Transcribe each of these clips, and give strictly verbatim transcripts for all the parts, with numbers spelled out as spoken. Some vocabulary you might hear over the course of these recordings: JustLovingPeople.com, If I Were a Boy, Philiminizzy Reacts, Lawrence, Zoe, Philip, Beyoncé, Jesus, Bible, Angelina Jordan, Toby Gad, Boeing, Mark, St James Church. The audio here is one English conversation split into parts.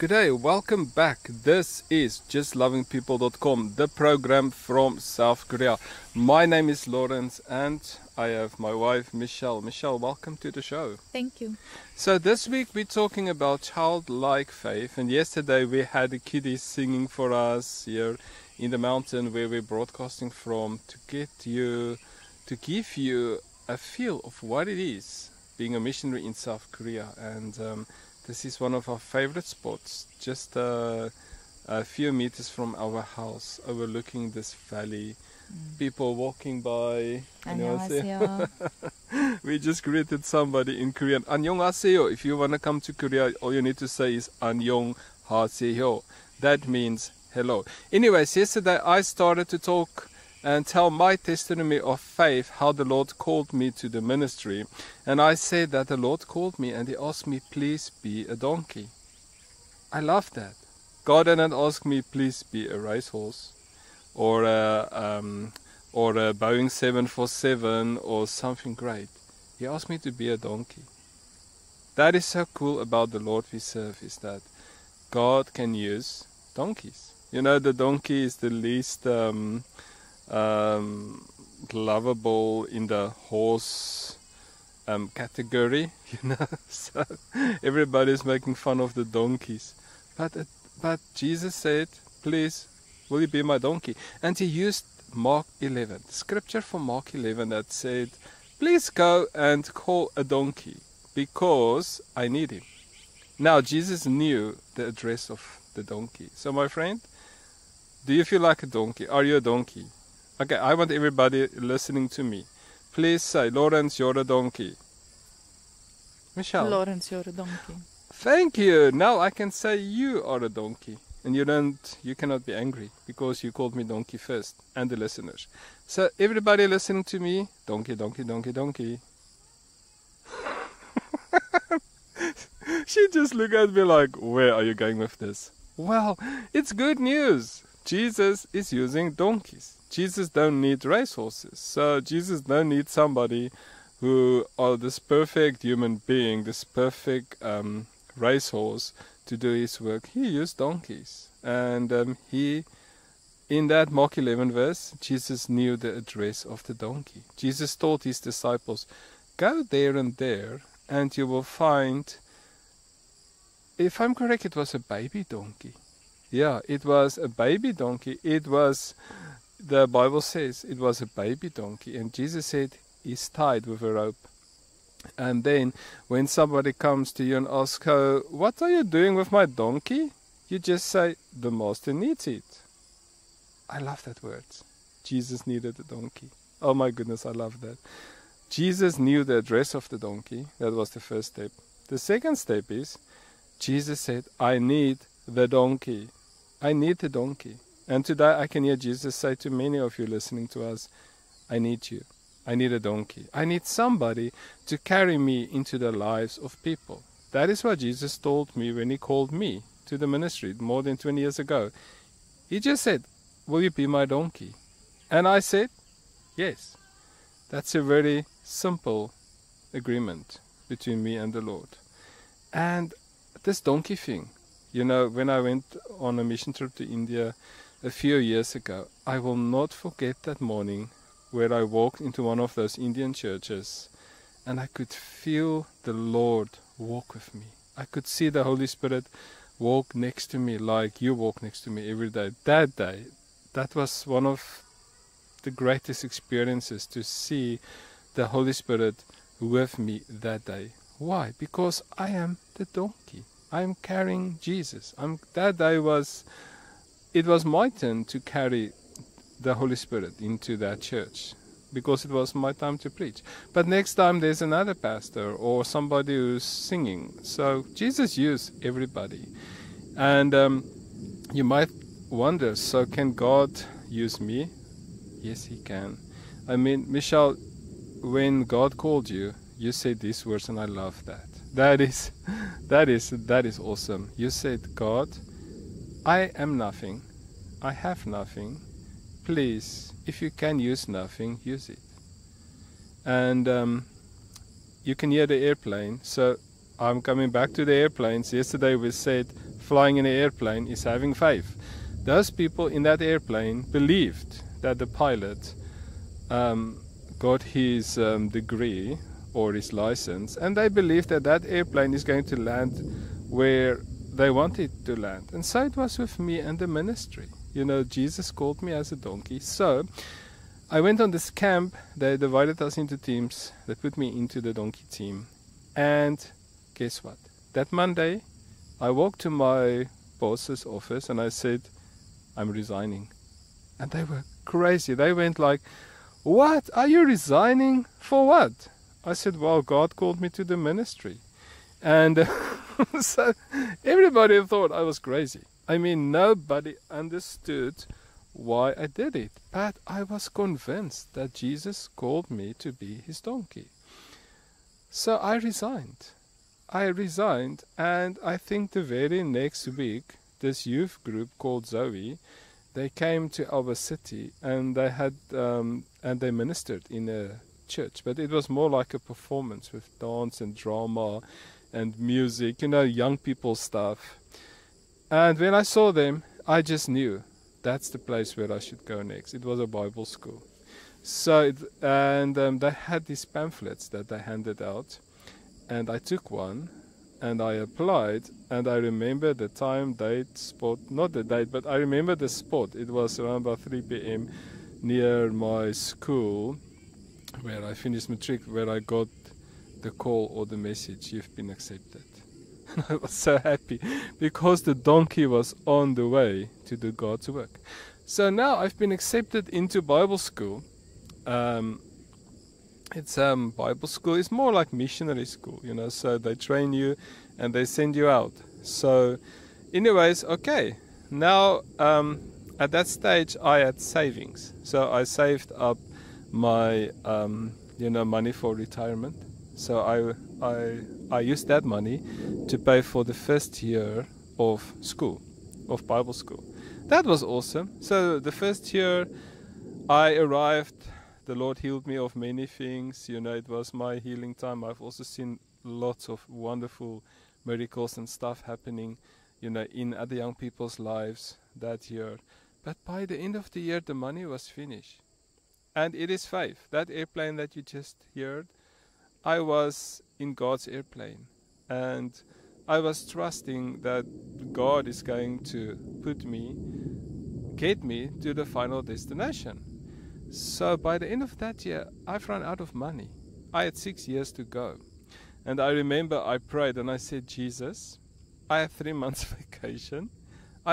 G'day, welcome back. This is Just Loving People dot com, the program from South Korea. My name is Lawrence and I have my wife Michelle. Michelle, welcome to the show. Thank you. So this week we're talking about childlike faith, and yesterday we had the kiddies singing for us here in the mountain where we're broadcasting from to get you, to give you a feel of what it is being a missionary in South Korea. And um, this is one of our favorite spots, just uh, a few meters from our house, overlooking this valley. Mm. People walking by. 안녕하세요. We just greeted somebody in Korean. 안녕하세요. If you want to come to Korea, all you need to say is 안녕하세요. That means hello. Anyways, yesterday I started to talk and tell my testimony of faith, how the Lord called me to the ministry. And I said that the Lord called me and he asked me, please be a donkey. I love that. God didn't ask me, please be a racehorse or a, um, or a Boeing seven forty-seven or something great. He asked me to be a donkey. That is so cool about the Lord we serve, is that God can use donkeys. You know, the donkey is the least... Um, Um, lovable in the horse um, category, you know. So everybody's making fun of the donkeys, but uh, but Jesus said, please, will you be my donkey? And he used Mark eleven, scripture from Mark eleven that said, please go and call a donkey because I need him. Now Jesus knew the address of the donkey. So my friend, do you feel like a donkey? Are you a donkey? Okay, I want everybody listening to me. Please say, Lawrence, you're a donkey. Michelle. Lawrence, you're a donkey. Thank you. Now I can say you are a donkey. And you don't, you cannot be angry because you called me donkey first, and the listeners. So everybody listening to me, donkey, donkey, donkey, donkey. She just looked at me like, where are you going with this? Well, it's good news. Jesus is using donkeys. Jesus don't need racehorses. So Jesus don't need somebody who are this perfect human being, this perfect um, racehorse to do his work. He used donkeys. And um, he, in that Mark eleven verse, Jesus knew the address of the donkey. Jesus told his disciples, go there and there and you will find, if I'm correct, it was a baby donkey. Yeah, it was a baby donkey. It was... The Bible says it was a baby donkey, and Jesus said he's tied with a rope. And then when somebody comes to you and asks her, what are you doing with my donkey? You just say, the master needs it. I love that word. Jesus needed a donkey. Oh my goodness, I love that. Jesus knew the address of the donkey. That was the first step. The second step is, Jesus said, I need the donkey. I need the donkey. And today I can hear Jesus say to many of you listening to us, I need you. I need a donkey. I need somebody to carry me into the lives of people. That is what Jesus told me when he called me to the ministry more than twenty years ago. He just said, will you be my donkey? And I said, yes. That's a very simple agreement between me and the Lord. And this donkey thing, you know, when I went on a mission trip to India a few years ago, I will not forget that morning where I walked into one of those Indian churches and I could feel the Lord walk with me. I could see the Holy Spirit walk next to me like you walk next to me every day. That day, that was one of the greatest experiences, to see the Holy Spirit with me that day. Why? Because I am the donkey. I am carrying Jesus. I'm, that day was... It was my turn to carry the Holy Spirit into that church because it was my time to preach. But next time there's another pastor or somebody who's singing. So Jesus used everybody. And um, you might wonder, so can God use me? Yes, he can. I mean, Michelle, when God called you, you said these words, and I love that. That is, that is, that is awesome. You said, God, I am nothing, I have nothing, please, if you can use nothing, use it. And um, you can hear the airplane, so I'm coming back to the airplanes. Yesterday we said flying in an airplane is having faith. Those people in that airplane believed that the pilot um, got his um, degree or his license, and they believed that that airplane is going to land where they wanted to land. And so it was with me and the ministry. You know, Jesus called me as a donkey. So I went on this camp. They divided us into teams. They put me into the donkey team. And guess what? That Monday, I walked to my boss's office and I said, I'm resigning. And they were crazy. They went like, what? Are you resigning? For what? I said, well, God called me to the ministry. And uh, so everybody thought I was crazy. I mean, nobody understood why I did it. But I was convinced that Jesus called me to be his donkey. So I resigned. I resigned, and I think the very next week, this youth group called Zoe, they came to our city, and they had um, and they ministered in a church, but it was more like a performance with dance and drama and music, you know, young people stuff. And when I saw them, I just knew that's the place where I should go next. It was a Bible school. So it, and um, they had these pamphlets that they handed out. And I took one, and I applied, and I remember the time, date, spot, not the date, but I remember the spot. It was around about three p m near my school, where I finished matric, where I got the call or the message, you've been accepted. And I was so happy, because the donkey was on the way to do God's work. So now I've been accepted into Bible school. Um, It's um, Bible school. It's more like missionary school, you know, so they train you and they send you out. So anyways, okay, now um, at that stage I had savings. So I saved up my, um, you know, money for retirement. So I, I, I used that money to pay for the first year of school, of Bible school. That was awesome. So the first year I arrived. The Lord healed me of many things. You know, it was my healing time. I've also seen lots of wonderful miracles and stuff happening, you know, in other young people's lives that year. But by the end of the year, the money was finished. And it is faith. That airplane that you just heard, I was in God's airplane. And I was trusting that God is going to put me, get me to the final destination. So by the end of that year, I've run out of money. I had six years to go. And I remember I prayed and I said, Jesus, I have three months vacation.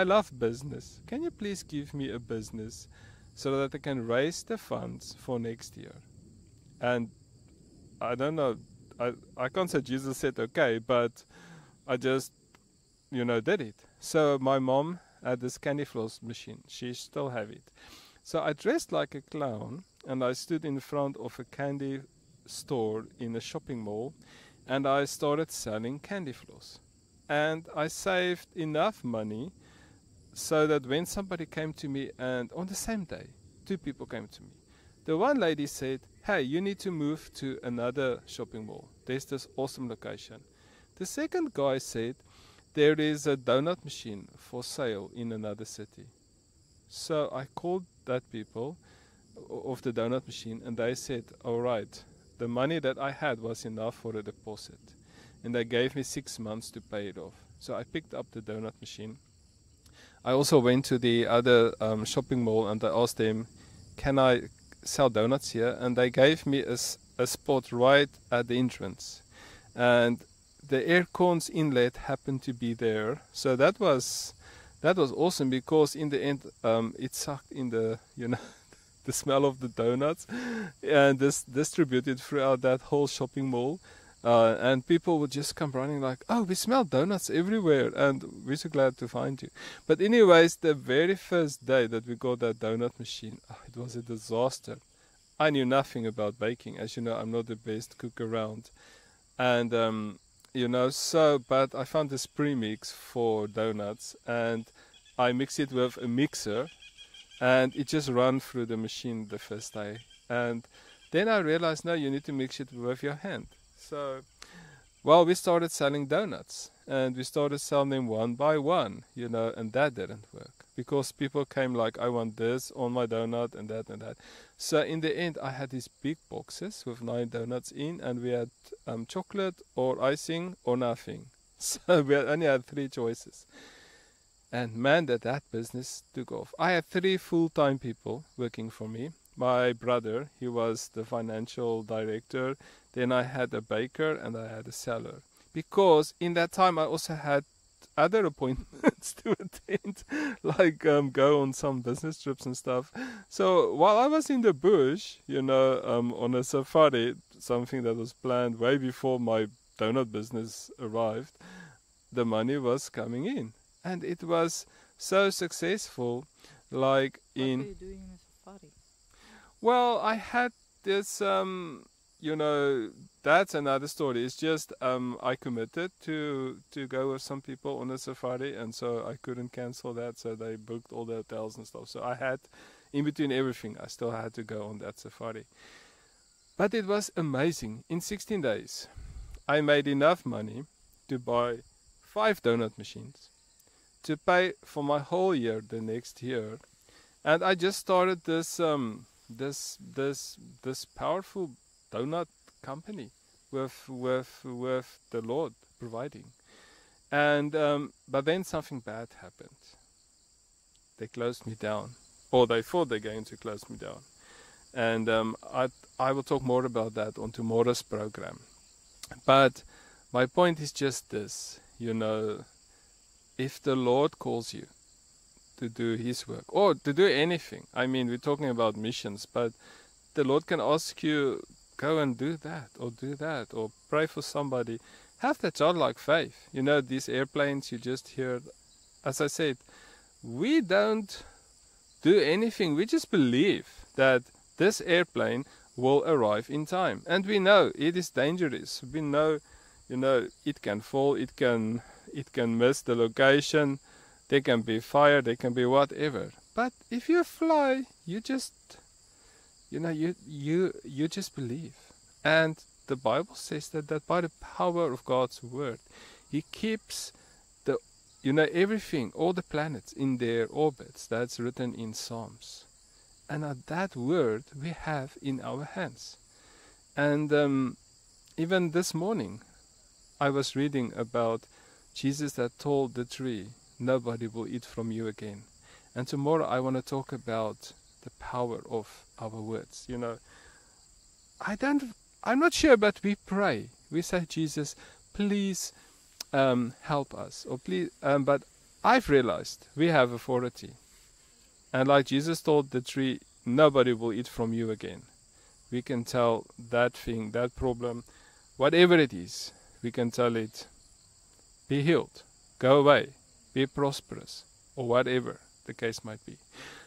I love business. Can you please give me a business so that I can raise the funds for next year? And I don't know, I, I can't say Jesus said, okay, but I just, you know, did it. So my mom had this candyfloss machine. She still have it. So I dressed like a clown and I stood in front of a candy store in a shopping mall and I started selling candy floss. And I saved enough money so that when somebody came to me, and on the same day, two people came to me. The one lady said, hey, you need to move to another shopping mall. There's this awesome location. The second guy said, there is a donut machine for sale in another city. So I called that people of the donut machine and they said, all right, the money that I had was enough for a deposit. And they gave me six months to pay it off. So I picked up the donut machine. I also went to the other um, shopping mall and I asked them, can I sell donuts here? And they gave me a, a spot right at the entrance. And the air cons inlet happened to be there. So that was... That was awesome because in the end um, it sucked in the, you know, the smell of the donuts and this distributed throughout that whole shopping mall. Uh, and people would just come running like, oh, we smell donuts everywhere and we're so glad to find you. But anyways, the very first day that we got that donut machine, oh, it was a disaster. I knew nothing about baking. As you know, I'm not the best cook around. And... Um, You know, so, but I found this premix for donuts and I mixed it with a mixer and it just ran through the machine the first day. And then I realized, no, you need to mix it with your hand. So, well, we started selling donuts and we started selling them one by one, you know, and that didn't work because people came like, I want this on my donut and that and that. So in the end, I had these big boxes with nine donuts in, and we had um, chocolate or icing or nothing. So we had only had three choices. And man, that that business took off. I had three full-time people working for me. My brother, he was the financial director. Then I had a baker and I had a seller. Because in that time I also had other appointments to attend, like um, go on some business trips and stuff. So while I was in the bush, you know, um, on a safari, something that was planned way before my donut business arrived, the money was coming in. And it was so successful, like in... What were you doing in a safari? Well, I had this, um, you know, that's another story. It's just um, I committed to, to go with some people on a safari, and so I couldn't cancel that, so they booked all the hotels and stuff. So I had, in between everything, I still had to go on that safari. But it was amazing. In sixteen days, I made enough money to buy five donut machines, to pay for my whole year the next year. And I just started this um, this this this powerful donut company with with with the Lord providing. And um, but then something bad happened. They closed me down, or they thought they're going to close me down. And um, I I will talk more about that on tomorrow's program. But my point is just this, you know. If the Lord calls you to do His work, or to do anything, I mean, we're talking about missions, but the Lord can ask you, go and do that, or do that, or pray for somebody. Have that childlike faith. You know, these airplanes you just hear, as I said, we don't do anything. We just believe that this airplane will arrive in time. And we know it is dangerous. We know, you know, it can fall, it can... it can miss the location, there can be fire, there can be whatever. But if you fly, you just, you know, you, you, you just believe. And the Bible says that, that by the power of God's word, He keeps the, you know, everything, all the planets in their orbits. That's written in Psalms. And at that word we have in our hands. And um, even this morning, I was reading about Jesus that told the tree, nobody will eat from you again. And tomorrow I want to talk about the power of our words. You know, I don't, I'm not sure, but we pray. We say, Jesus, please um, help us. Or please, um, but I've realized we have authority. And like Jesus told the tree, nobody will eat from you again. We can tell that thing, that problem, whatever it is, we can tell it, be healed, go away, be prosperous, or whatever the case might be.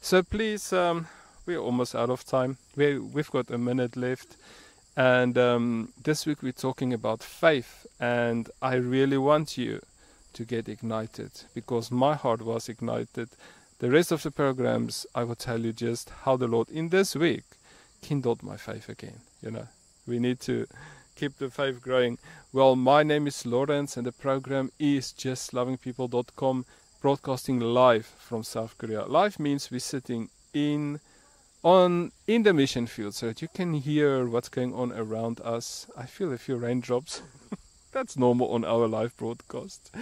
So please, um, we're almost out of time. We, we've got a minute left. And um, this week we're talking about faith. And I really want you to get ignited, because my heart was ignited. The rest of the programs, I will tell you just how the Lord in this week kindled my faith again. You know, we need to keep the faith growing. Well, my name is Lawrence, and the program is Just Loving People dot com, broadcasting live from South Korea. Live means we're sitting in on in the mission field, so that you can hear what's going on around us. I feel a few raindrops. That's normal on our live broadcast.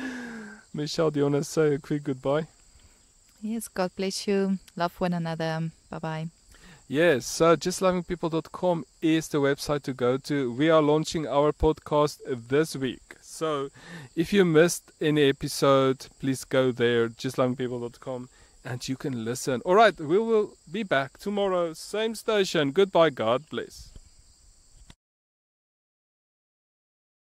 Michelle, do you want to say a quick goodbye? Yes, God bless you. Love one another. Bye-bye. Yes, so Just Loving People dot com is the website to go to. We are launching our podcast this week. So if you missed any episode, please go there, Just Loving People dot com, and you can listen. All right, we will be back tomorrow, same station. Goodbye, God bless.